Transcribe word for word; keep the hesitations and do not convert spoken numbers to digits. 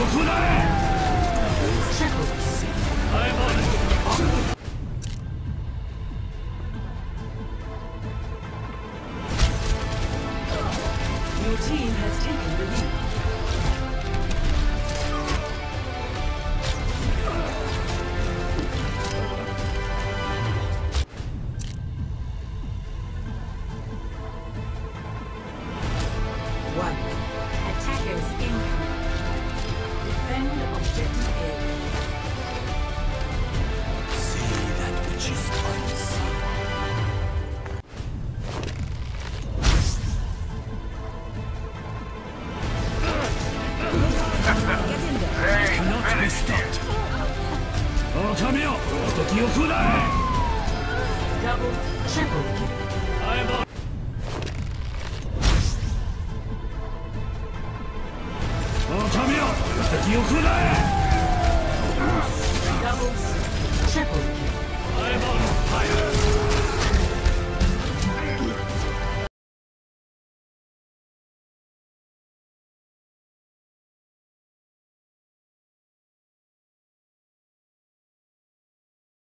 Your team has taken the lead. One. Attackers incoming. Defend objective A. See that which is unseen. Get in there. Hey, cannot be stopped. Okami yo, otoki yo kudai. Double, triple kill. I'm on. You could have doubles, triple.